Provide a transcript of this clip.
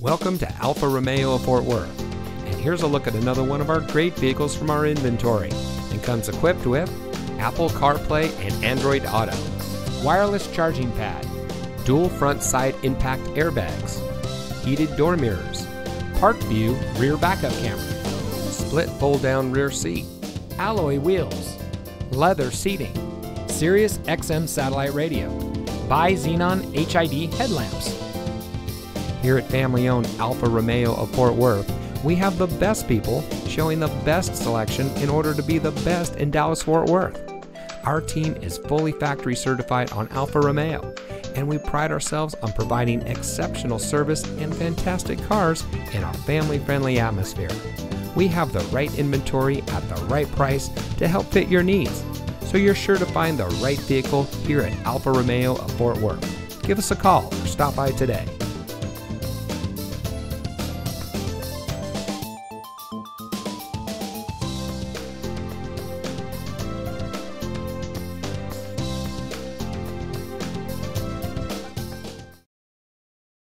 Welcome to Alfa Romeo of Fort Worth, and here's a look at another one of our great vehicles from our inventory, and comes equipped with Apple CarPlay and Android Auto, wireless charging pad, dual front side impact airbags, heated door mirrors, Parkview rear backup camera, split fold down rear seat, alloy wheels, leather seating, Sirius XM satellite radio, Bi-Xenon HID headlamps. Here at family-owned Alfa Romeo of Fort Worth, we have the best people showing the best selection in order to be the best in Dallas-Fort Worth. Our team is fully factory certified on Alfa Romeo, and we pride ourselves on providing exceptional service and fantastic cars in a family-friendly atmosphere. We have the right inventory at the right price to help fit your needs, so you're sure to find the right vehicle here at Alfa Romeo of Fort Worth. Give us a call or stop by today.